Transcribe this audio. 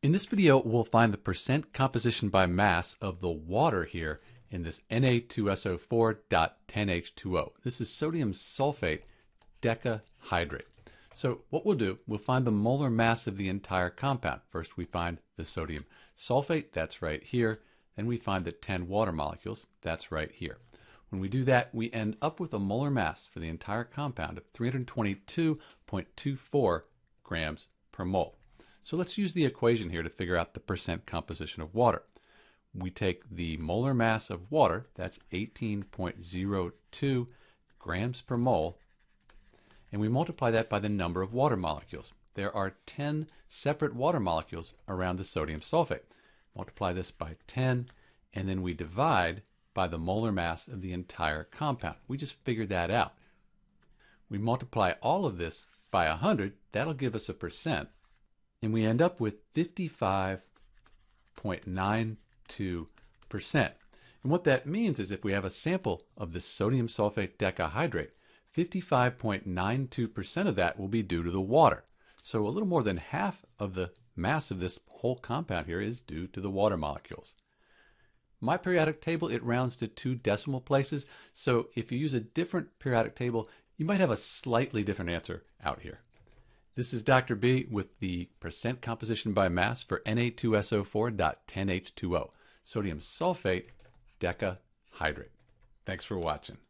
In this video, we'll find the percent composition by mass of the water here in this Na2SO4.10H2O. This is sodium sulfate decahydrate. So what we'll do, we'll find the molar mass of the entire compound. First, we find the sodium sulfate, that's right here. Then we find the 10 water molecules, that's right here. When we do that, we end up with a molar mass for the entire compound of 322.24 grams per mole. So let's use the equation here to figure out the percent composition of water. We take the molar mass of water, that's 18.02 grams per mole, and we multiply that by the number of water molecules. There are 10 separate water molecules around the sodium sulfate. Multiply this by 10, and then we divide by the molar mass of the entire compound. We just figured that out. We multiply all of this by 100, that'll give us a percent, and we end up with 55.92%. And what that means is if we have a sample of the sodium sulfate decahydrate, 55.92% of that will be due to the water. So a little more than half of the mass of this whole compound here is due to the water molecules. My periodic table, it rounds to 2 decimal places, so if you use a different periodic table, you might have a slightly different answer out here. This is Dr. B with the percent composition by mass for Na2SO4.10H2O, sodium sulfate decahydrate. Thanks for watching.